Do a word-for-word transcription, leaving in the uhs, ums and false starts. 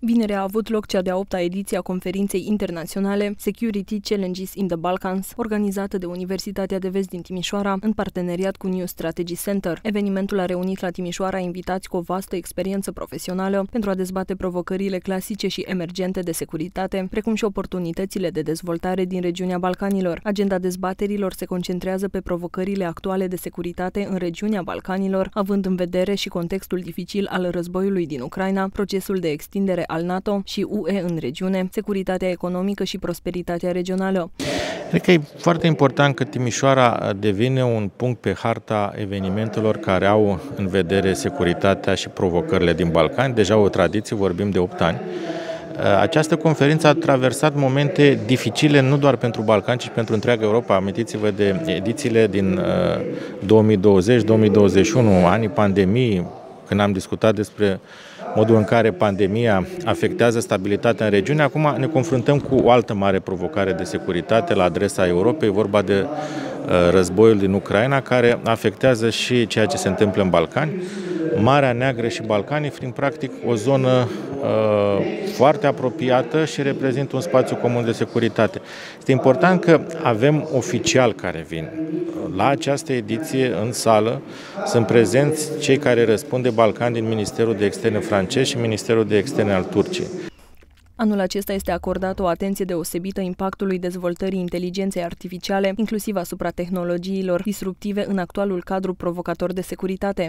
Vineri a avut loc cea de-a opta ediție a conferinței internaționale Security Challenges in the Balkans, organizată de Universitatea de Vest din Timișoara, în parteneriat cu New Strategy Center. Evenimentul a reunit la Timișoara invitați cu o vastă experiență profesională pentru a dezbate provocările clasice și emergente de securitate, precum și oportunitățile de dezvoltare din regiunea Balcanilor. Agenda dezbaterilor se concentrează pe provocările actuale de securitate în regiunea Balcanilor, având în vedere și contextul dificil al războiului din Ucraina, procesul de extindere al NATO și U E în regiune, securitatea economică și prosperitatea regională. Cred că e foarte important că Timișoara devine un punct pe harta evenimentelor care au în vedere securitatea și provocările din Balcani. Deja o tradiție, vorbim de opt ani. Această conferință a traversat momente dificile nu doar pentru Balcani, ci pentru întreaga Europa. Amintiți-vă de edițiile din două mii douăzeci două mii douăzeci și unu, anii pandemiei, când am discutat despre modul în care pandemia afectează stabilitatea în regiune. Acum ne confruntăm cu o altă mare provocare de securitate la adresa Europei, vorba de războiul din Ucraina, care afectează și ceea ce se întâmplă în Balcani. Marea Neagră și Balcanii fiind practic o zonă uh, foarte apropiată și reprezintă un spațiu comun de securitate. Este important că avem oficiali care vin. La această ediție, în sală, sunt prezenți cei care răspund de Balcani din Ministerul de Externe francez și Ministerul de Externe al Turciei. Anul acesta este acordată o atenție deosebită impactului dezvoltării inteligenței artificiale, inclusiv asupra tehnologiilor disruptive în actualul cadru provocator de securitate.